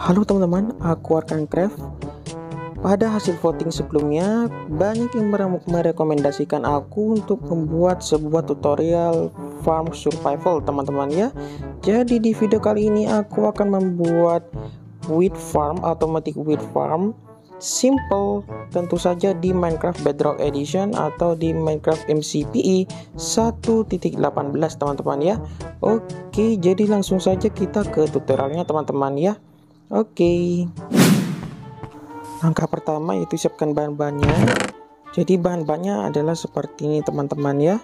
Halo teman-teman, aku Arkancraft. Pada hasil voting sebelumnya, banyak yang merekomendasikan aku untuk membuat sebuah tutorial farm survival, teman-teman ya. Jadi di video kali ini aku akan membuat wheat farm, automatic wheat farm simple, tentu saja di Minecraft Bedrock Edition atau di Minecraft MCPE 1.18, teman-teman ya. Oke, jadi langsung saja kita ke tutorialnya, teman-teman ya. Oke. Langkah pertama yaitu siapkan bahan-bahannya. Jadi bahan-bahannya adalah seperti ini, teman-teman ya.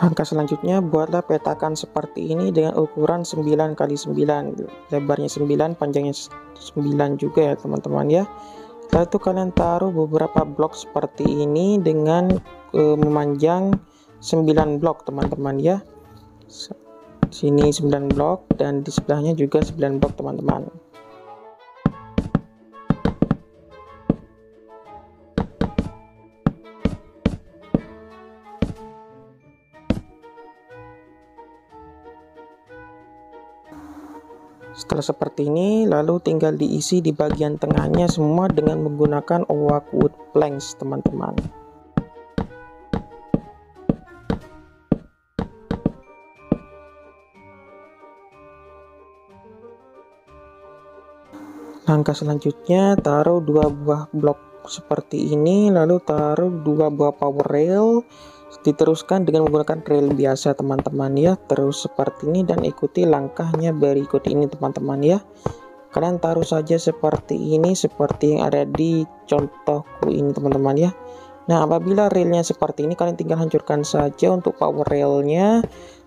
Langkah selanjutnya, buatlah petakan seperti ini dengan ukuran 9×9, lebarnya 9, panjangnya 9 juga ya teman-teman ya. Setelah itu kalian taruh beberapa blok seperti ini dengan memanjang 9 blok, teman-teman ya. Sini 9 blok dan di sebelahnya juga 9 blok, teman-teman. Setelah seperti ini, lalu tinggal diisi di bagian tengahnya semua dengan menggunakan oak wood planks, teman-teman. Langkah selanjutnya, taruh 2 buah blok seperti ini, lalu taruh 2 buah power rail, diteruskan dengan menggunakan rail biasa, teman-teman ya. Terus seperti ini dan ikuti langkahnya berikut ini, teman-teman ya. Kalian taruh saja seperti ini, seperti yang ada di contohku ini, teman-teman ya. Nah, apabila railnya seperti ini, kalian tinggal hancurkan saja untuk power railnya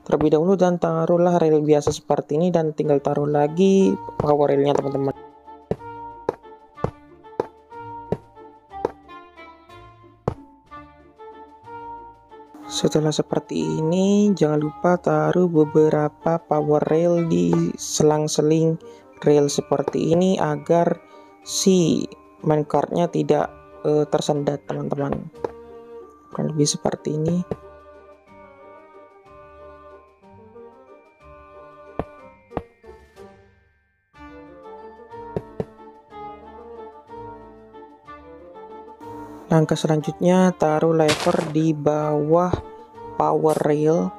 terlebih dahulu dan taruhlah rail biasa seperti ini dan tinggal taruh lagi power railnya, teman-teman. Setelah seperti ini, jangan lupa taruh beberapa power rail di selang-seling rail seperti ini agar si minecartnya tidak tersendat, teman-teman. Kurang lebih seperti ini. Langkah selanjutnya, taruh lever di bawah power rail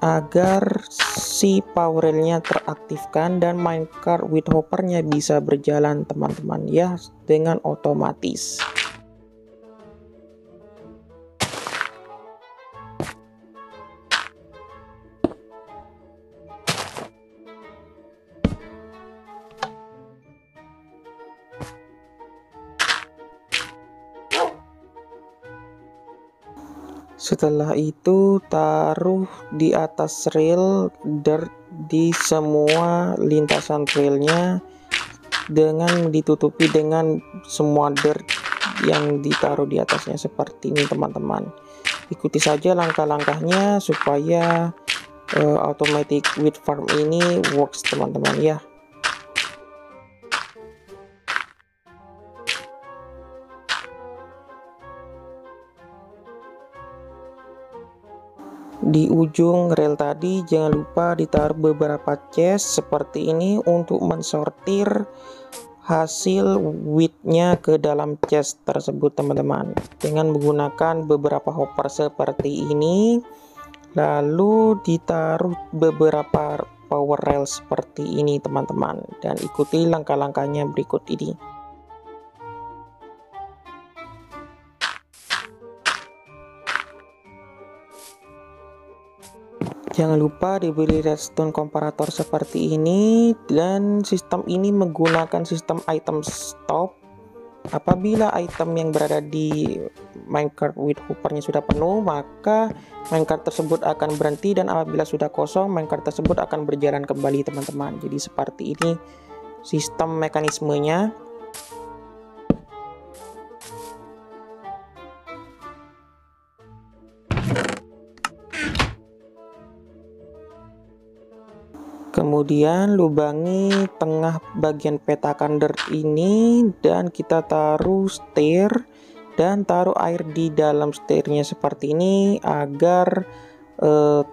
agar si power railnya teraktifkan dan minecart with hoppernya bisa berjalan, teman-teman ya, dengan otomatis. Setelah itu taruh di atas rail dirt di semua lintasan railnya dengan ditutupi dengan semua dirt yang ditaruh di atasnya seperti ini, teman-teman. Ikuti saja langkah-langkahnya supaya automatic wheat farm ini works, teman-teman ya. Di ujung rel tadi jangan lupa ditaruh beberapa chest seperti ini untuk mensortir hasil wheatnya ke dalam chest tersebut, teman-teman, dengan menggunakan beberapa hopper seperti ini, lalu ditaruh beberapa power rail seperti ini, teman-teman, dan ikuti langkah-langkahnya berikut ini. Jangan lupa diberi redstone komparator seperti ini, dan sistem ini menggunakan sistem item stop. Apabila item yang berada di minecart with hoppernya sudah penuh, maka minecart tersebut akan berhenti, dan apabila sudah kosong, minecart tersebut akan berjalan kembali, teman-teman. Jadi seperti ini sistem mekanismenya. Kemudian lubangi tengah bagian petakan dirt ini dan kita taruh stair dan taruh air di dalam stairnya seperti ini agar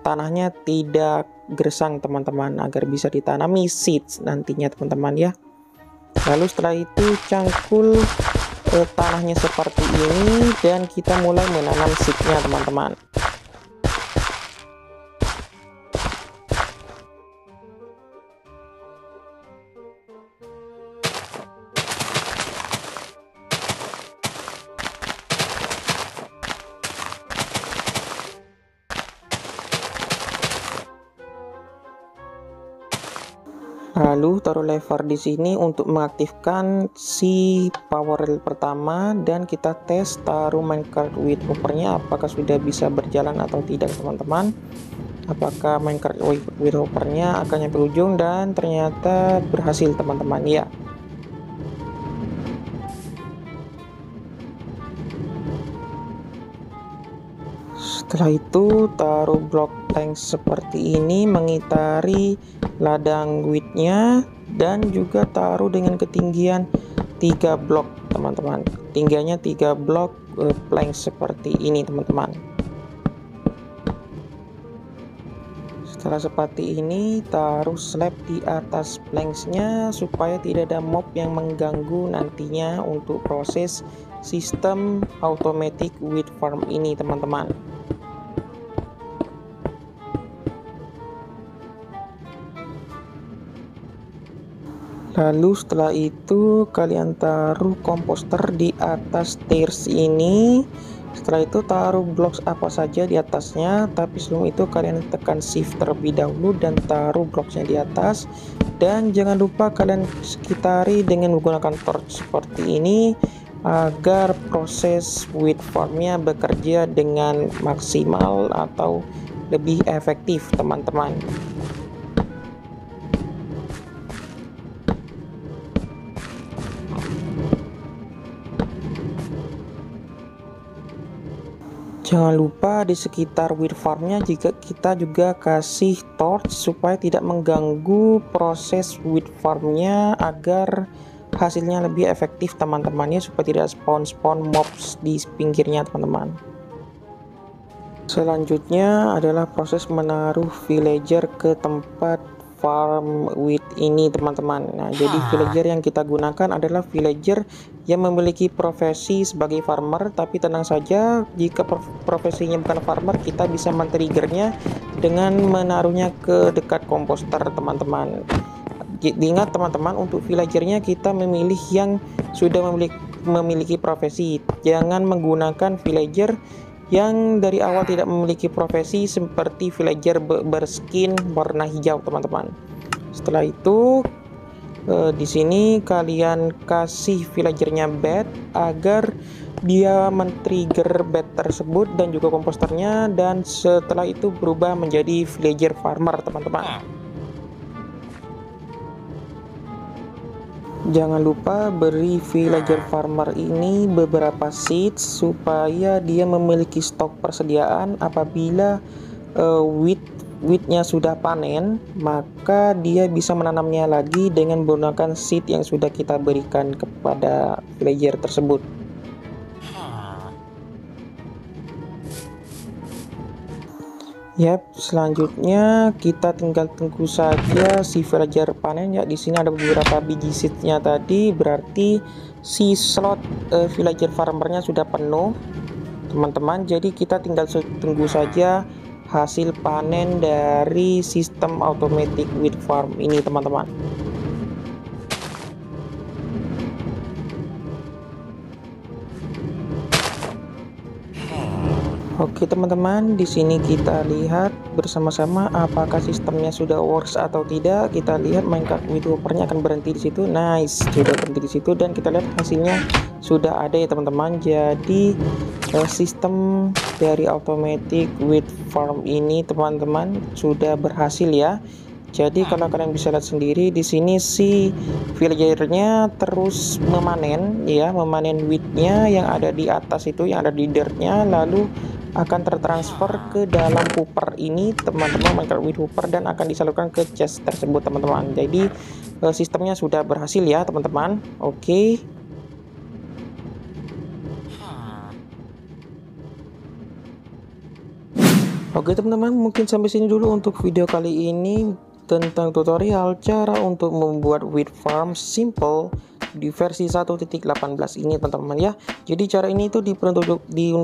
tanahnya tidak gersang teman-teman, agar bisa ditanami seeds nantinya teman-teman ya. Lalu setelah itu cangkul tanahnya seperti ini dan kita mulai menanam seednya teman-teman. Lalu taruh lever di sini untuk mengaktifkan si power rail pertama dan kita tes taruh minecart withhoppernya apakah sudah bisa berjalan atau tidak teman-teman. Apakah minecart withhoppernya akan nyampe ujung dan ternyata berhasil teman-teman ya. Setelah itu taruh blok plank seperti ini mengitari ladang wheatnya dan juga taruh dengan ketinggian 3 blok teman-teman. Ketinggiannya 3 blok plank seperti ini teman-teman. Setelah seperti ini taruh slab di atas planksnya supaya tidak ada mob yang mengganggu nantinya untuk proses sistem automatic wheat farm ini teman-teman. Lalu setelah itu kalian taruh komposter di atas stairs ini. Setelah itu taruh blok apa saja di atasnya, tapi sebelum itu kalian tekan shift terlebih dahulu dan taruh bloknya di atas. Dan jangan lupa kalian sekitari dengan menggunakan torch seperti ini agar proses wheat farmnya bekerja dengan maksimal atau lebih efektif teman-teman. Jangan lupa di sekitar wheat farmnya jika kita juga kasih torch supaya tidak mengganggu proses wheat farmnya agar hasilnya lebih efektif teman-temannya, supaya tidak spawn-spawn mobs di pinggirnya teman-teman. Selanjutnya adalah proses menaruh villager ke tempat farm wheat ini teman-teman. Nah, jadi villager yang kita gunakan adalah villager yang memiliki profesi sebagai farmer, tapi tenang saja jika profesinya bukan farmer kita bisa men-triggernya dengan menaruhnya ke dekat komposter teman-teman. Ingat teman-teman, untuk villagernya kita memilih yang sudah memiliki profesi, jangan menggunakan villager yang dari awal tidak memiliki profesi seperti villager berskin warna hijau teman-teman. Setelah itu di sini kalian kasih villagernya bed agar dia men-trigger bed tersebut dan juga komposternya, dan setelah itu berubah menjadi villager farmer teman-teman. Jangan lupa beri villager farmer ini beberapa seeds supaya dia memiliki stok persediaan. Apabila wheatnya sudah panen, maka dia bisa menanamnya lagi dengan menggunakan seed yang sudah kita berikan kepada villager tersebut. Yap, selanjutnya kita tinggal tunggu saja si villager panen ya. Di sini ada beberapa biji seednya tadi, berarti si slot villager farmernya sudah penuh teman-teman. Jadi kita tinggal tunggu saja hasil panen dari sistem automatic wheat farm ini teman-teman. Oke teman-teman, di sini kita lihat bersama-sama apakah sistemnya sudah works atau tidak. Kita lihat Minecraft withhoppernya akan berhenti di situ. Nice, sudah berhenti di situ dan kita lihat hasilnya sudah ada ya teman-teman. Jadi sistem dari automatic wheat farm ini teman-teman sudah berhasil ya. Jadi kalau kalian bisa lihat sendiri di sini si villagernya terus memanen ya, memanen wheatnya yang ada di atas itu, yang ada di dirtnya, lalu akan tertransfer ke dalam hopper ini teman-teman, Minecraft with hopper, dan akan disalurkan ke chest tersebut teman-teman. Jadi sistemnya sudah berhasil ya teman-teman. Oke. Oke teman-teman, mungkin sampai sini dulu untuk video kali ini tentang tutorial cara untuk membuat wheat farm simple di versi 1.18 ini teman-teman ya. Jadi cara ini itu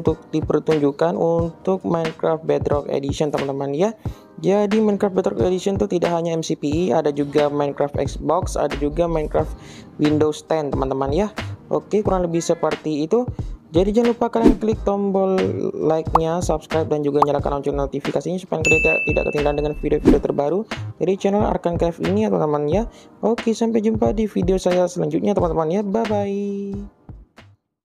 dipertunjukkan untuk Minecraft Bedrock Edition teman-teman ya. Jadi Minecraft Bedrock Edition itu tidak hanya MCPE, ada juga Minecraft Xbox, ada juga Minecraft Windows 10 teman-teman ya. Oke, kurang lebih seperti itu. Jadi jangan lupa kalian klik tombol like-nya, subscribe, dan juga nyalakan lonceng notifikasinya supaya kalian tidak ketinggalan dengan video-video terbaru dari channel Arkancraft ini ya teman-teman ya. Oke, sampai jumpa di video saya selanjutnya teman-teman ya. Bye-bye.